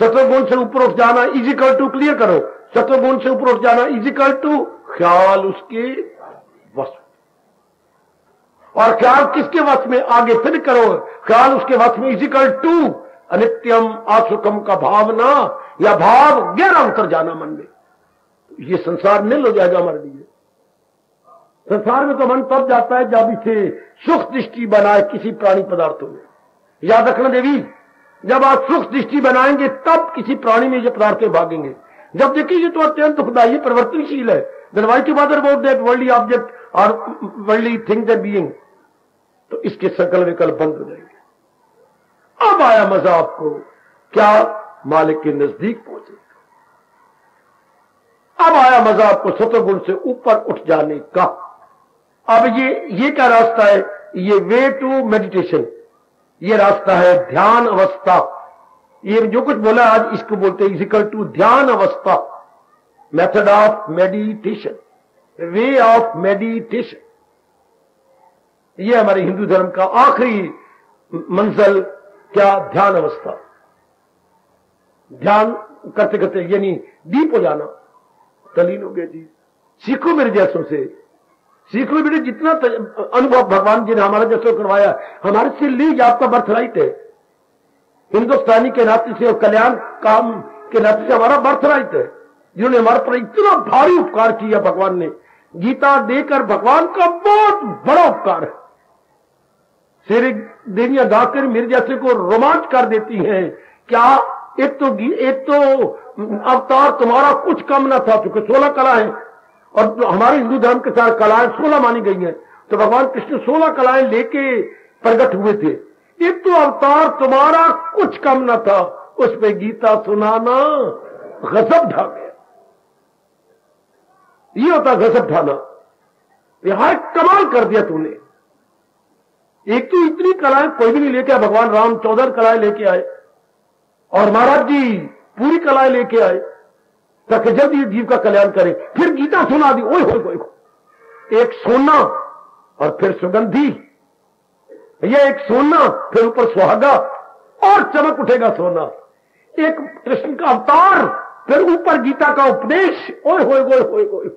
सतोगुण से ऊपर उठ जाना इजिकल टू, क्लियर करो, सतोगुण से ऊपर उठ जाना इजिकल टू ख्याल उसके वश। और ख्याल किसके वश में? आगे फिर करो, ख्याल उसके वश में इजिकल टू अनित्यम आसुकम का भावना या भाव गहरा उतर जाना मन में। ये संसार नहीं हो जाएगा हमारे लिए। संसार में तो मन तब जाता है जब इसे सुख दृष्टि बनाए किसी प्राणी पदार्थों में। याद रखना देवी, जब आप सुख दृष्टि बनाएंगे तब किसी प्राणी में ये पदार्थें भागेंगे। जब देखिए तो अत्यंत दुखदायी परिवर्तनशील है, then why to bother about that worldly object और वर्ल्डली थिंग्स एंड बीइंग, तो इसके संकल्प विकल्प बंद हो जाएंगे। अब आया मजा आपको, क्या मालिक के नजदीक पहुंचे। अब आया मजा आपको सतोगुण से ऊपर उठ जाने का। अब ये क्या रास्ता है? ये वे टू मेडिटेशन, ये रास्ता है ध्यान अवस्था। ये जो कुछ बोला आज, इसको बोलते हैं इक्वल टू ध्यान अवस्था, method of meditation, way of meditation. ये हमारे हिंदू धर्म का आखिरी मंजिल क्या? ध्यान अवस्था। ध्यान करते करते यानी डीप हो जाना, तलीन हो गया जी। सीखो मेरे जैसों से, सीखो बेटे, जितना अनुभव भगवान जी ने हमारे जैसों करवाया। हमारे से लीज आपका बर्थ राइट है, हिंदुस्तानी के नाते से और कल्याण काम के नाते से हमारा बर्थ राइट है। जिन्होंने हमारे पर इतना भारी उपकार किया भगवान ने, गीता देकर भगवान का बहुत बड़ा उपकार है। तेरे देवियां गाकर मेरे जैसे को रोमांच कर देती हैं। क्या एक तो अवतार तुम्हारा कुछ कम ना था, क्योंकि 16 कलाएं और हमारे हिंदू धर्म के साथ कलाएं 16 मानी गई हैं, तो भगवान कृष्ण 16 कलाएं लेके प्रकट हुए थे। एक तो अवतार तुम्हारा कुछ कम ना था, उस पे गीता सुनाना गजब ढा गया। ये होता गजब ढाना, यहां कमाल कर दिया तूने। एक तो इतनी कलाएं कोई भी नहीं लेके आए, भगवान राम 14 कलाएं लेके आए और महाराज जी पूरी कलाएं लेके आए ताकि जल्दी जीव का कल्याण करें। फिर गीता सुना दी, ओए होए होए, एक सोना और फिर सुगंधी, ये एक सोना फिर ऊपर सुहागा और चमक उठेगा सोना, एक कृष्ण का अवतार फिर ऊपर गीता का उपदेश, ओए होए होए होए होए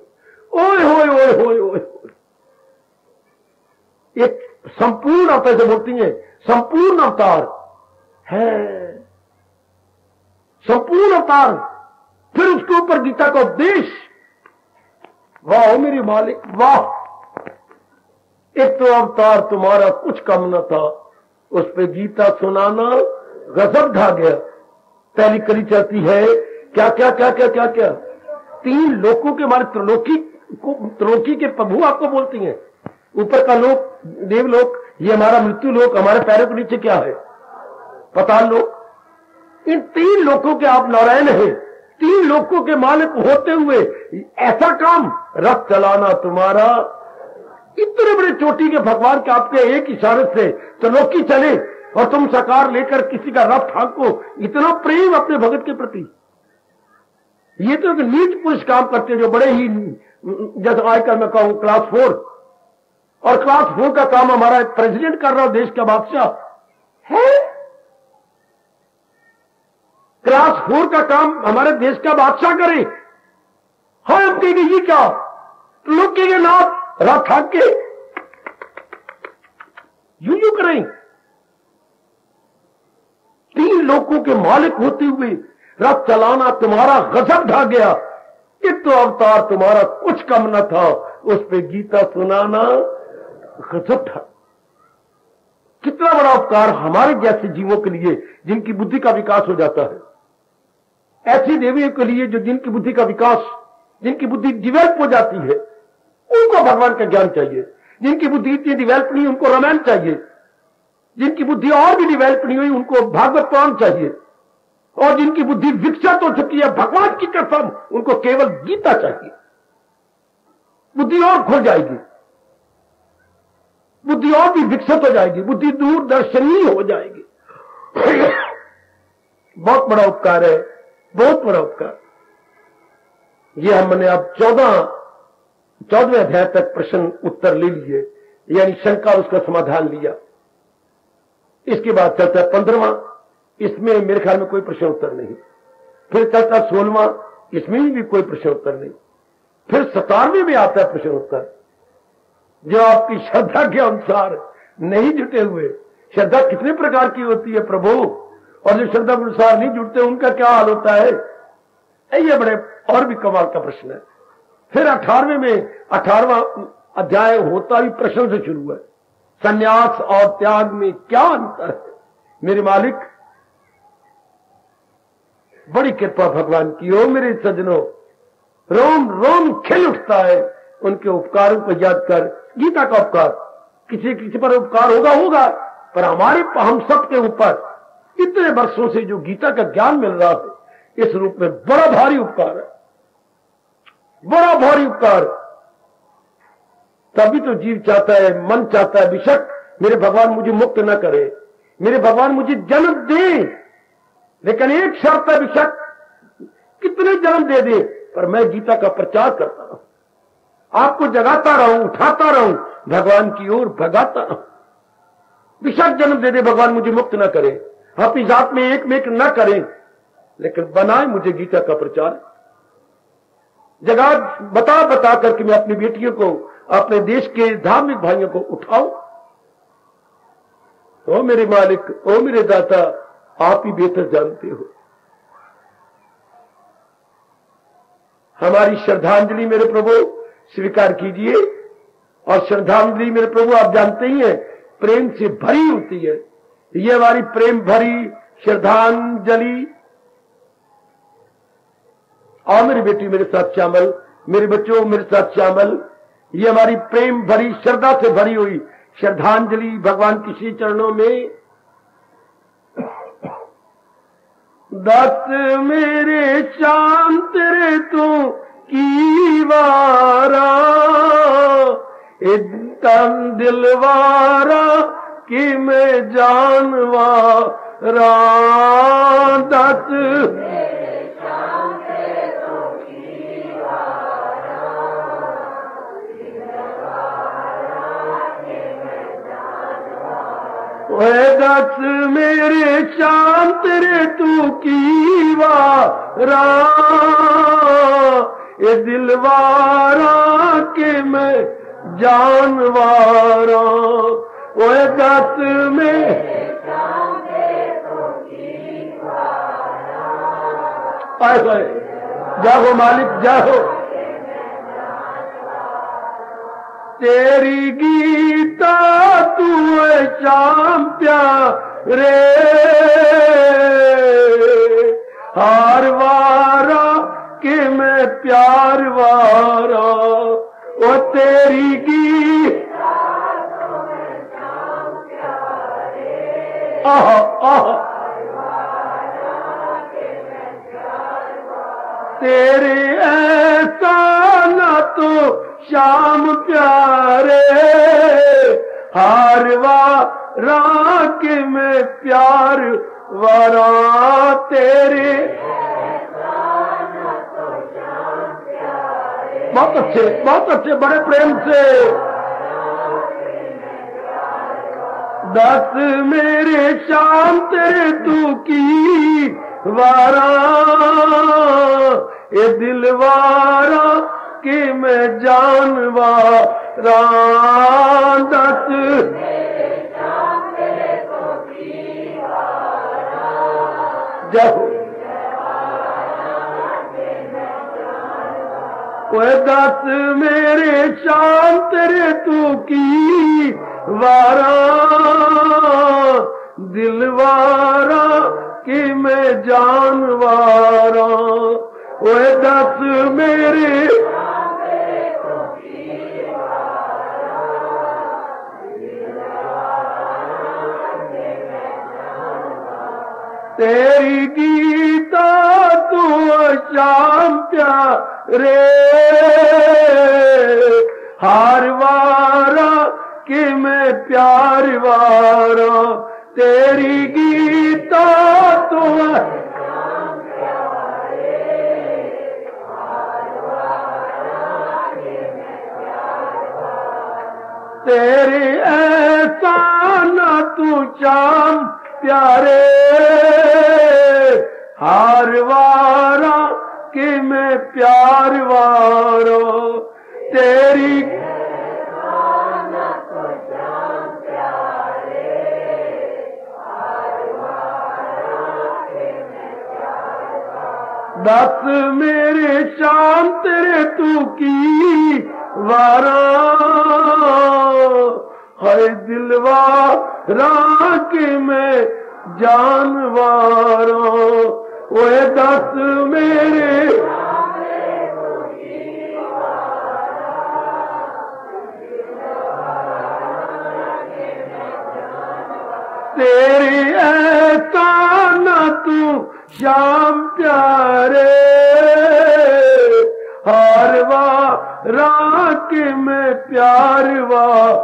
होए होए होए होए। एक संपूर्ण अवतार से बोलती है, संपूर्ण अवतार है, संपूर्ण अवतार, फिर उसके ऊपर गीता का उपदेश। वाह मेरे मालिक वाह, एक तो अवतार तुम्हारा कुछ कम न था, उस पे गीता सुनाना गजब ढा गया। पहली कड़ी चलती है क्या क्या क्या क्या क्या क्या, 3 लोकों के हमारे त्रिलोकी के प्रभु आपको बोलती हैं। ऊपर का लोक देवलोक, ये हमारा मृत्यु लोक, हमारे पैरों के नीचे क्या है पाताल लोक। इन 3 लोकों के आप नारायण हैं, 3 लोकों के मालिक होते हुए ऐसा काम, रथ चलाना तुम्हारा। इतने बड़े चोटी के भगवान के आपके एक इशारे से त्रिलोकी चले और तुम सकार लेकर किसी का रथ ठाको। इतना प्रेम अपने भगत के प्रति, ये तो नीच पुरुष काम करते हैं जो बड़े ही, जैसे आजकल मैं कहूं क्लास 4, और क्लास 4 का काम हमारा प्रेसिडेंट कर रहा है, देश का बादशाह है। क्लास 4 का काम हमारे देश का बादशाह करे। हाँ, हम कहेंगे ये क्या, लोग के नाथ रात ठाक के यू करें। 3 लोगों के मालिक होते हुए रथ चलाना तुम्हारा गजब ढा गया। एक तो अवतार तुम्हारा कुछ कम न था, उस पे गीता सुनाना गजब था। कितना बड़ा उपकार हमारे जैसे जीवों के लिए जिनकी बुद्धि का विकास हो जाता है, ऐसी देवियों के लिए जो जिनकी बुद्धि का विकास, जिनकी बुद्धि डिवेल्प हो जाती है, उनको भगवान का ज्ञान चाहिए। जिनकी बुद्धि इतनी डिवेल्प नहीं, उनको रामायण चाहिए। जिनकी बुद्धि और भी डिवेल्प नहीं हुई, उनको भागवत पुराण चाहिए। और जिनकी बुद्धि विकसित हो चुकी है भगवान की कसम, उनको केवल गीता चाहिए। बुद्धि और खुल जाएगी, बुद्धि और भी विकसित हो जाएगी, बुद्धि दूरदर्शनीय हो जाएगी। बहुत बड़ा उपकार है, बहुत बड़ा उपकार। ये हमने अब 14वें अध्याय तक प्रश्न उत्तर ले लिए, यानी शंका उसका समाधान लिया। इसके बाद चलता है 15वां, इसमें मेरे ख्याल में कोई प्रश्न उत्तर नहीं। फिर चलता 16वां, इसमें भी कोई प्रश्न उत्तर नहीं। फिर 17वें में आता है प्रश्न उत्तर, जो आपकी श्रद्धा के अनुसार नहीं जुटे हुए। श्रद्धा कितने प्रकार की होती है प्रभु, और जो श्रद्धा के अनुसार नहीं जुटते उनका क्या हाल होता है। ये बड़े और भी कमाल का प्रश्न है। फिर 18वां अध्याय होता ही प्रश्न से शुरू है, संन्यास और त्याग में क्या अंतर है मेरे मालिक। बड़ी कृपा भगवान की हो मेरे सज्जनों, रोम रोम खिल उठता है उनके उपकारों को याद कर। गीता का उपकार, किसी किसी पर उपकार होगा होगा, पर हमारे हम सब के ऊपर इतने वर्षों से जो गीता का ज्ञान मिल रहा है, इस रूप में बड़ा भारी उपकार है, बड़ा भारी उपकार। तभी तो जीव चाहता है, मन चाहता है, बेशक मेरे भगवान मुझे मुक्त न करे, मेरे भगवान मुझे जन्म दे, लेकिन एक शर्त है, बेशक कितने जन्म दे दे, पर मैं गीता का प्रचार करता रहूं, आपको जगाता रहूं, उठाता रहूं, भगवान की ओर भगाता रहूं। बेशक जन्म दे दे भगवान मुझे मुक्त न करे, अपनी जात में एक में एक न करे, लेकिन बनाए मुझे गीता का प्रचार। जगा बता बता करके मैं अपनी बेटियों को, अपने देश के धार्मिक भाइयों को उठाओ। ओ मेरे मालिक, ओ मेरे दाता, आप ही बेहतर जानते हो। हमारी श्रद्धांजलि मेरे प्रभु स्वीकार कीजिए। और श्रद्धांजलि मेरे प्रभु आप जानते ही हैं प्रेम से भरी होती है। ये हमारी प्रेम भरी श्रद्धांजलि। और मेरी बेटी मेरे साथ शामिल, मेरे बच्चों मेरे साथ शामिल, ये हमारी प्रेम भरी श्रद्धा से भरी हुई श्रद्धांजलि भगवान के श्री चरणों में। दत्त मेरे श्याम तेरे तो की वारा, एकदम दिलवारा कि मैं जानवारा। दत्त दस मेरे श्याम तेरे तू की वारा, ये दिलवारा के मैं जानवारा। वो दस में जाओ मालिक जाओ, तेरी गीता तू श्याम प्यारे, हार वारा के मैं प्यार वारा। ओ तेरी गीता तू श्याम प्यारे, आह आह तेरे ऐसा ना तो श्याम प्यारे, हारवा राख में प्यार वारा। तेरे बहुत अच्छे बड़े प्रेम से। दस मेरे श्याम तेरे तू की वारा, ये दिलवारा कि मैं जानवारा। दस मेरे शाम तेरे तू की वारा दिलवारा कि मैं जानवारा ओए दस मेरी तेरी गीता तू शाम प्यारे हार वारा कि मैं प्यार वारा तेरी गीता तू शाम प्यारे हार वारा कि मैं प्यार वारा तेरे एहसान तू शाम प्यारे हार वारा कि मैं प्यार वारो तेरी दस मेरे शाम तेरे तू की वारा हर दिलवा राख में जानवारो ओए दस मेरे तेरी एहसान तू शाम प्यारे हार वारा कि मैं प्यार वारा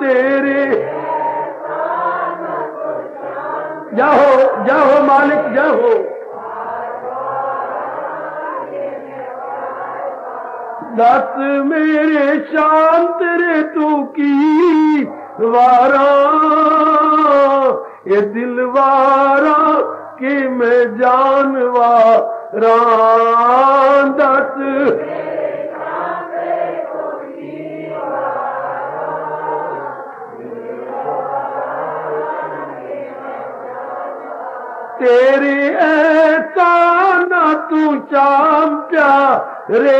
तेरे जा हो मालिक जा हो दस मेरे शांत रे तू की वारा ये दिलवारा कि मैं जानवारा दस तेरी एहसान तू शाम प्यारे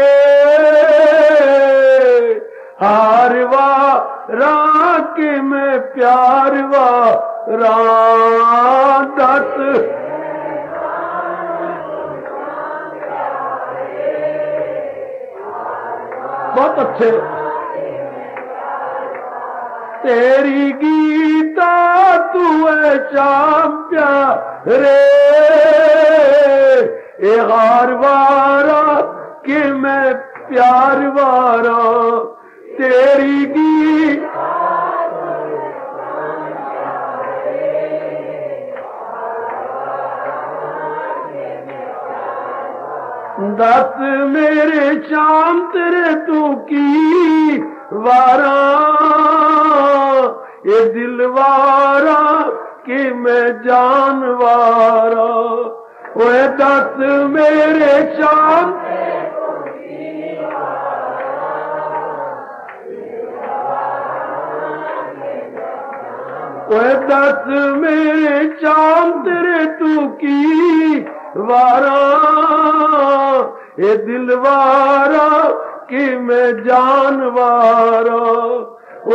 हार वारा कि मैं प्यार वारा दस बहुत अच्छे तेरी गीता तू है शाम प्यारे रे ए हार वारा कि मैं प्यार वारा तेरी गी दस मेरे शाम तेरे तू की वारा ये दिलवारा कि मैं जानवारा ओए दस मेरे शाम ओए दस मेरे शाम तेरे तू की वारा ये दिलवारा कि मैं जानवारा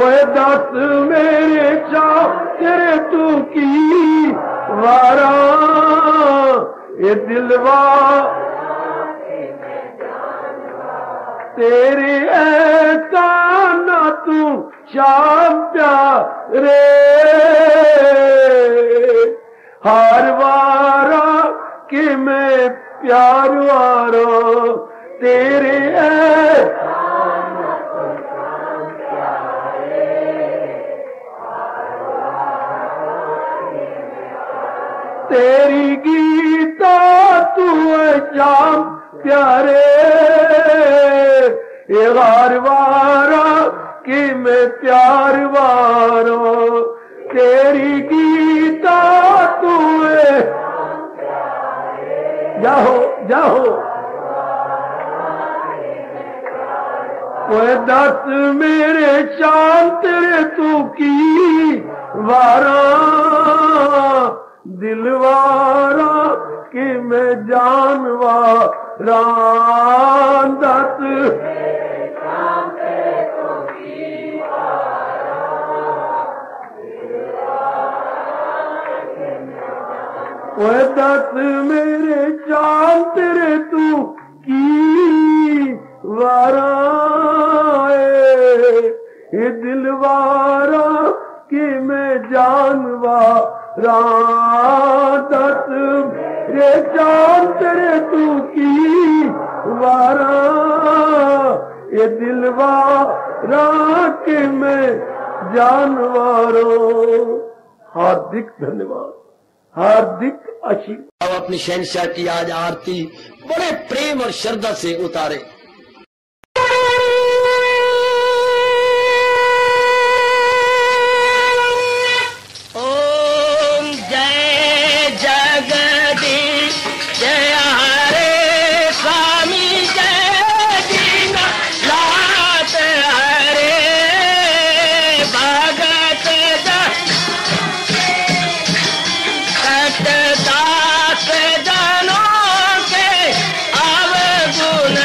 ओए दस मेरे शाम तेरे तू की वारा ये दिलवा तेरे एहसान तू शाम प्यारे हार वारा कि मैं प्यार वारा तेरे तेरी गीता तू है शाम प्यारे ये हार वारा कि मैं प्यार वारो तेरी गीता तू है जा हो ओए दस मेरे शाम तेरे तू की वारा दिलवारा कि मैं जानवारा दस दत्त मेरे चांद तेरे तू की वाराए, ये दिलवारा कि मैं जानवा दत्त मेरे चांद तेरे तू की वारा, ये दिलवारा कि मैं जानवारों। हार्दिक धन्यवाद, हार्दिक अच्छी। अब अपनी शहनशाह की आज आरती बड़े प्रेम और श्रद्धा से उतारे। ओम जय जगदीश जय हरे स्वामी जय दीनानाथ हरे भगत दास जनों के अवगुण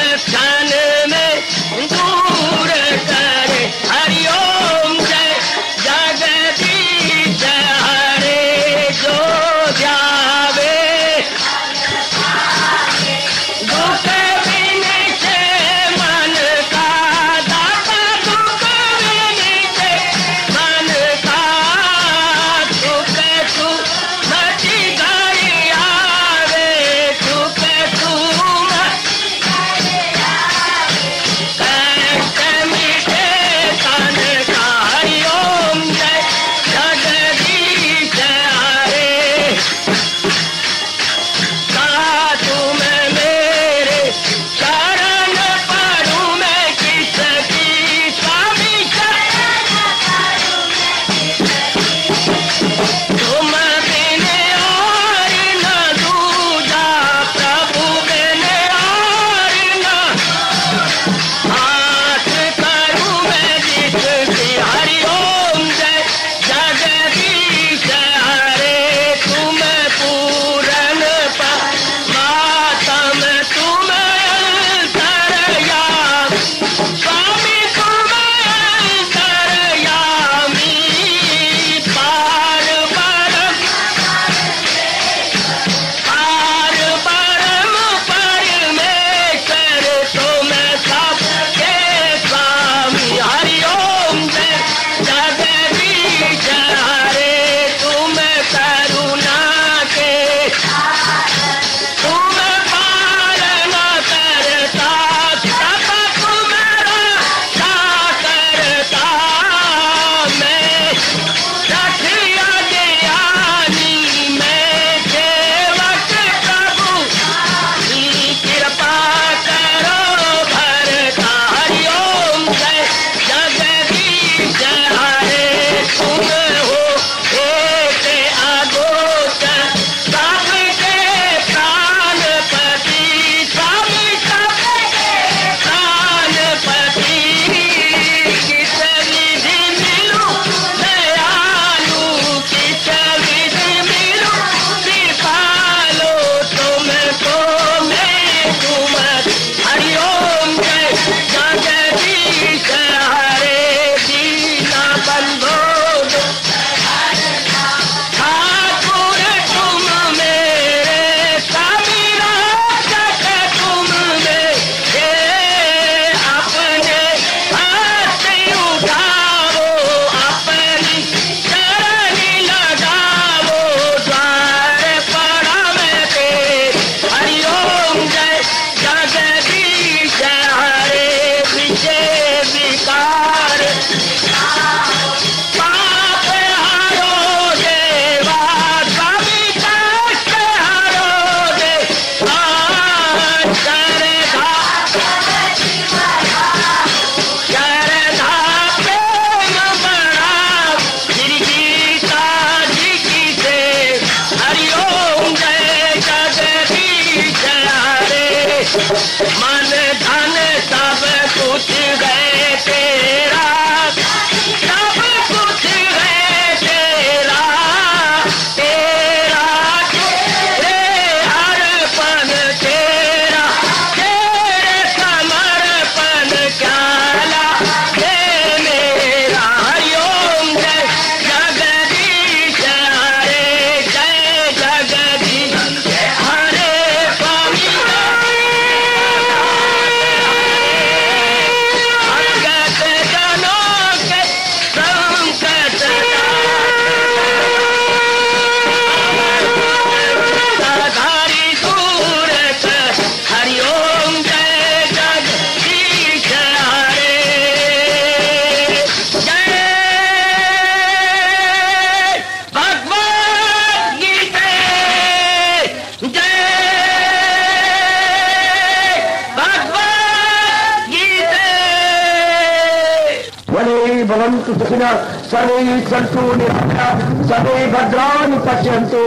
कृष्ण सभी संतु निरंतर सभी भद्रान पश्यंतु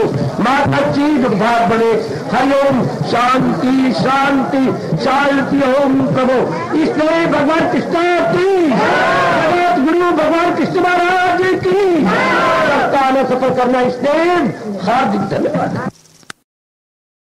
माता जी दुर्भाग बने। हरिओम शांति शांति शांति ओम प्रभु। इसलिए भगवान कृष्ण की जगत गुरु भगवान कृष्ण महाराज की सफल करना इसलिए हार्दिक धन्यवाद।